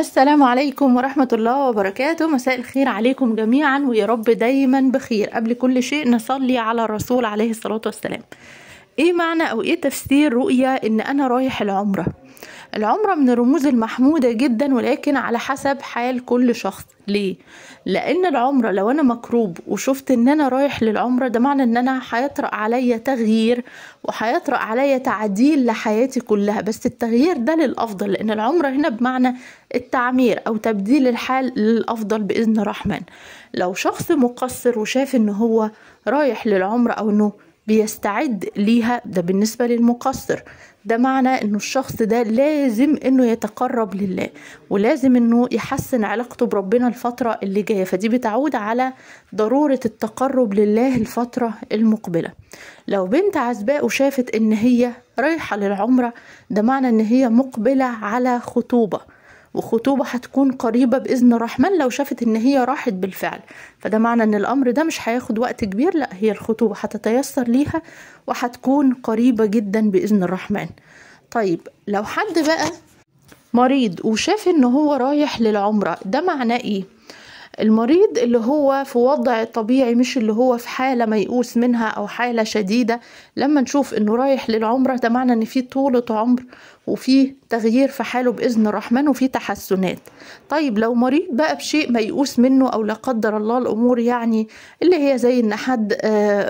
السلام عليكم ورحمة الله وبركاته. مساء الخير عليكم جميعا ويا رب دايما بخير. قبل كل شيء نصلي على الرسول عليه الصلاة والسلام. ايه معنى او ايه تفسير رؤية ان انا رايح العمرة؟ العمرة من الرموز المحمودة جدا، ولكن على حسب حال كل شخص. ليه؟ لان العمرة لو انا مكروب وشفت ان انا رايح للعمرة، ده معنى ان انا هيطرأ عليا تغيير وهيطرأ عليا تعديل لحياتي كلها، بس التغيير ده للافضل، لان العمرة هنا بمعنى التعمير او تبديل الحال للافضل باذن الرحمن. لو شخص مقصر وشاف ان هو رايح للعمرة او انه بيستعد ليها، ده بالنسبة للمقصر، ده معنى انه الشخص ده لازم انه يتقرب لله، ولازم انه يحسن علاقته بربنا الفترة اللي جاية، فدي بتعود على ضرورة التقرب لله الفترة المقبلة. لو بنت عزباء وشافت ان هي رايحة للعمرة، ده معنى ان هي مقبلة على خطوبة، وخطوبة هتكون قريبة بإذن الرحمن لو شافت إن هي راحت بالفعل، فده معنى إن الأمر ده مش هياخد وقت كبير، لأ هي الخطوبة هتتيسر ليها وهتكون قريبة جدا بإذن الرحمن. طيب لو حد بقى مريض وشاف إن هو رايح للعمرة، ده معناه إيه؟ المريض اللي هو في وضع طبيعي، مش اللي هو في حالة ميؤوس منها أو حالة شديدة، لما نشوف إنه رايح للعمرة ده معنى إن في طولة عمر وفي تغيير في حاله بإذن الرحمن وفي تحسنات. طيب لو مريض بقى بشيء ميؤوس منه، أو لا قدر الله الأمور يعني اللي هي زي إن حد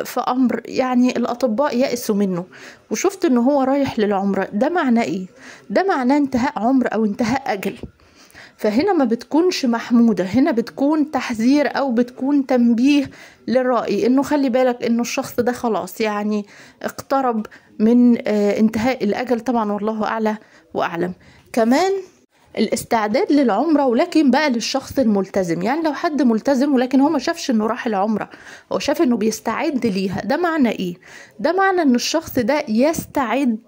في أمر يعني الأطباء يأسوا منه، وشفت إنه هو رايح للعمرة، ده معناه إيه؟ ده معناه انتهاء عمر أو انتهاء أجل، فهنا ما بتكونش محمودة، هنا بتكون تحذير أو بتكون تنبيه للرأي إنه خلي بالك إنه الشخص ده خلاص يعني اقترب من انتهاء الأجل، طبعا والله أعلى وأعلم. كمان الاستعداد للعمرة، ولكن بقى للشخص الملتزم، يعني لو حد ملتزم ولكن هو ما شافش انه راح العمرة، هو شاف انه بيستعد ليها، ده معنى ايه؟ ده معنى ان الشخص ده يستعد،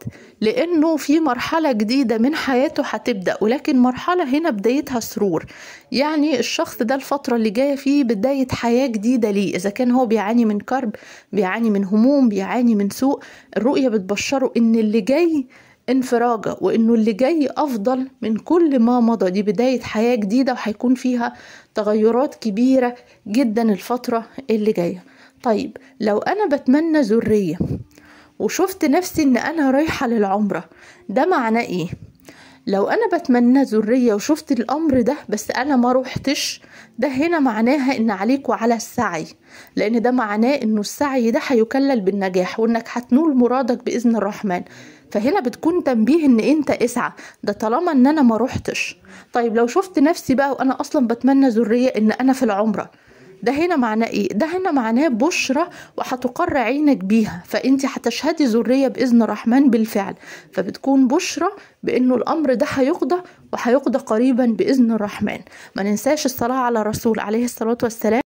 لانه في مرحلة جديدة من حياته هتبدأ، ولكن مرحلة هنا بدايتها سرور، يعني الشخص ده الفترة اللي جاية فيه بداية حياة جديدة ليه، اذا كان هو بيعاني من كرب، بيعاني من هموم، بيعاني من سوء، الرؤية بتبشره ان اللي جاي انفراجة، وانه اللي جاي افضل من كل ما مضى، دي بداية حياة جديدة وهيكون فيها تغيرات كبيرة جدا الفترة اللي جاية. طيب لو انا بتمنى ذرية وشفت نفسي ان انا رايحة للعمرة، ده معناه ايه؟ لو انا بتمنى ذرية وشفت الامر ده بس انا ما روحتش، ده هنا معناها ان عليك وعلى السعي، لان ده معناه انه السعي ده هيكلل بالنجاح، وانك هتنول مرادك باذن الرحمن، فهنا بتكون تنبيه ان انت اسعى، ده طالما ان انا ما روحتش. طيب لو شفت نفسي بقى وانا اصلا بتمنى ذرية ان انا في العمرة، ده هنا معناه ايه؟ ده هنا معناه بشرة وهتقر عينك بيها، فانت هتشهدي ذرية باذن الرحمن بالفعل، فبتكون بشرة بانه الامر ده هيقضى، وهيقضى قريبا باذن الرحمن. ما ننساش الصلاة على الرسول عليه الصلاة والسلام.